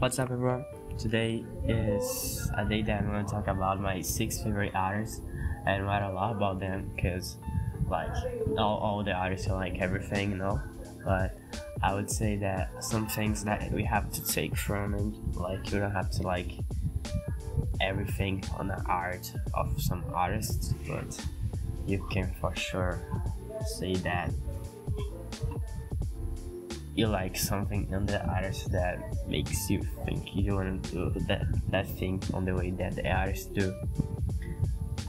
What's up everyone? Today is a day that I'm going to talk about my 6 favorite artists and write a lot about them, because like all the artists are like everything, you know, but I would say that some things that we have to take from it, like you don't have to like everything on the art of some artists, but you can for sure say that you like something in the artist that makes you think you want to do that thing on the way that the artists do.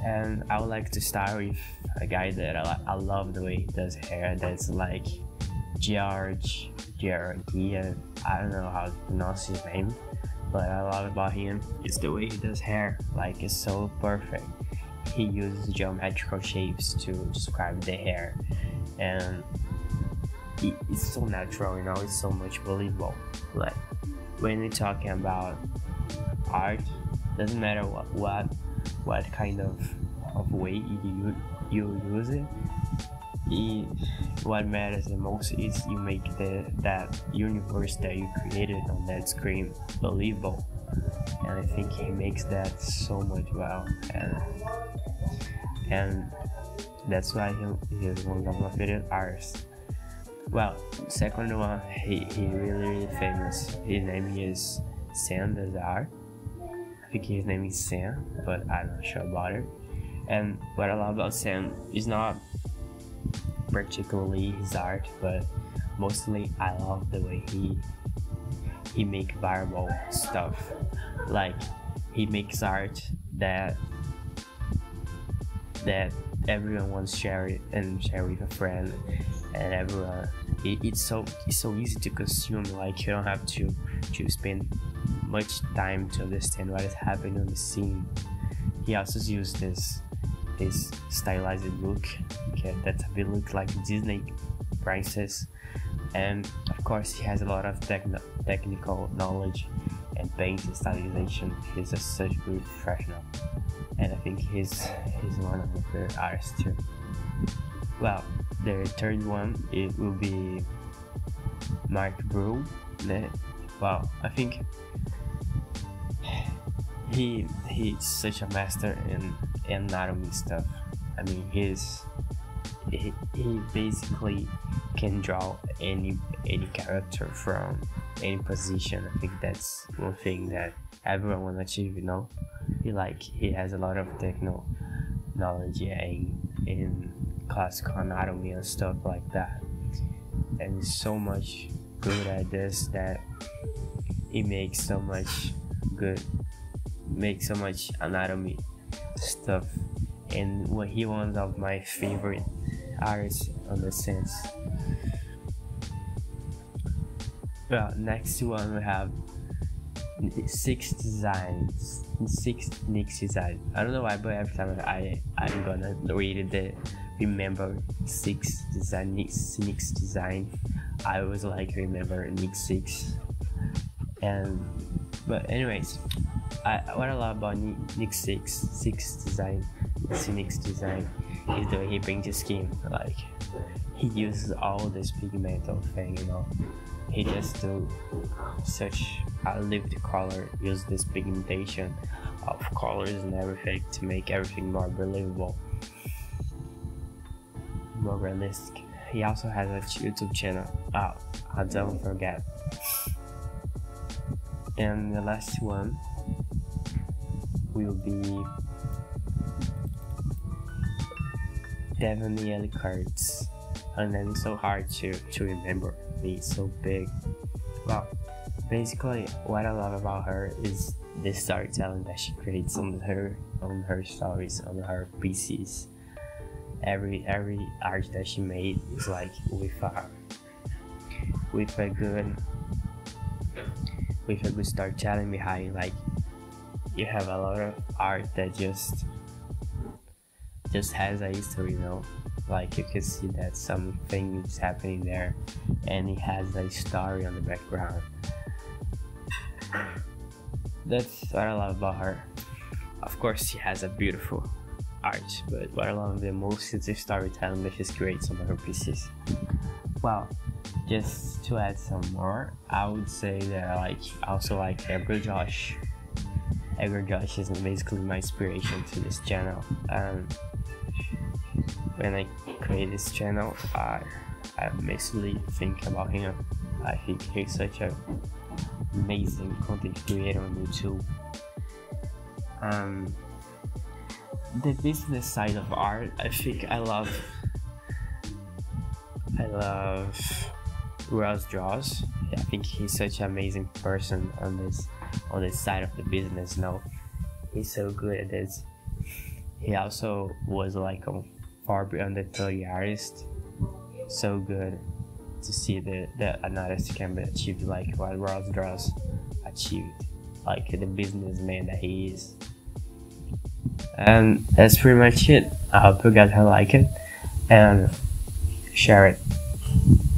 And I would like to start with a guy that I love the way he does hair. That's like Georgi Georgiev. I don't know how to pronounce his name, but I love about him is the way he does hair. Like, it's so perfect. He uses geometrical shapes to describe the hair, and it's so natural, you know, it's so much believable. Like, when we're talking about art, doesn't matter what kind of way you use it, what matters the most is you make that universe that you created on that screen believable. And I think he makes that so much well, and that's why he is one of my favorite artists. Well, second one, he really famous. His name is Sam Does Art. I think his name is Sam, but I'm not sure about it. And what I love about Sam is not particularly his art, but mostly I love the way he make viral stuff. Like, he makes art that everyone wants to share it and share with a friend, and everyone. It's so easy to consume. Like, you don't have to spend much time to understand what is happening on the scene. He also used this stylized look, okay, that a bit look like Disney princess, and of course he has a lot of technical knowledge and paint and stylization. He's such a good professional, and I think he's one of my favorite artists too. Well, the third one, it will be Marc Brunet. Wow, I think he's such a master in anatomy stuff. I mean, he basically can draw any character from any position. I think that's one thing that everyone will achieve, you know. He has a lot of technology in classical anatomy and stuff like that, and he's so much good at this that he makes so much anatomy stuff. And he one of my favorite artists on the sense. Well, next one we have Sinix Design. I don't know why, but every time I'm gonna read it, remember Sinix Design. I always remember Nick Six. But anyways, what I love about Nick Sinix Design is the way he brings the scheme. Like, he uses all this pigmental thing, you know. He just do such a lived color, use this pigmentation of colors and everything to make everything more believable, more realistic. He also has a YouTube channel. Oh, I don't forget. And the last one will be Devin Elle Kurtz. And then it's so hard to remember. It's so big. Well, basically what I love about her is the storytelling that she creates on her stories, on her pieces. Every art that she made is like with a good storytelling behind. Like, you have a lot of art that just has a history, you know. Like, you can see that something is happening there, and it has a story on the background. That's what I love about her. Of course, she has a beautiful art, but what I love the most is the storytelling that she creates on her pieces. Wow, Just to add some more, I would say that I also like Ergo Josh. Ergo Josh is basically my inspiration to this channel. When I create this channel, I basically think about him. I think he's such an amazing content creator on YouTube. The business side of art, I think I love Ross Draws. I think he's such an amazing person on this side of the business now. He's so good at this. He also was like a far beyond the 30 artist. So good to see that an artist can be achieved like what Ross Draws achieved, like the businessman that he is. And that's pretty much it. I hope you guys like it and share it.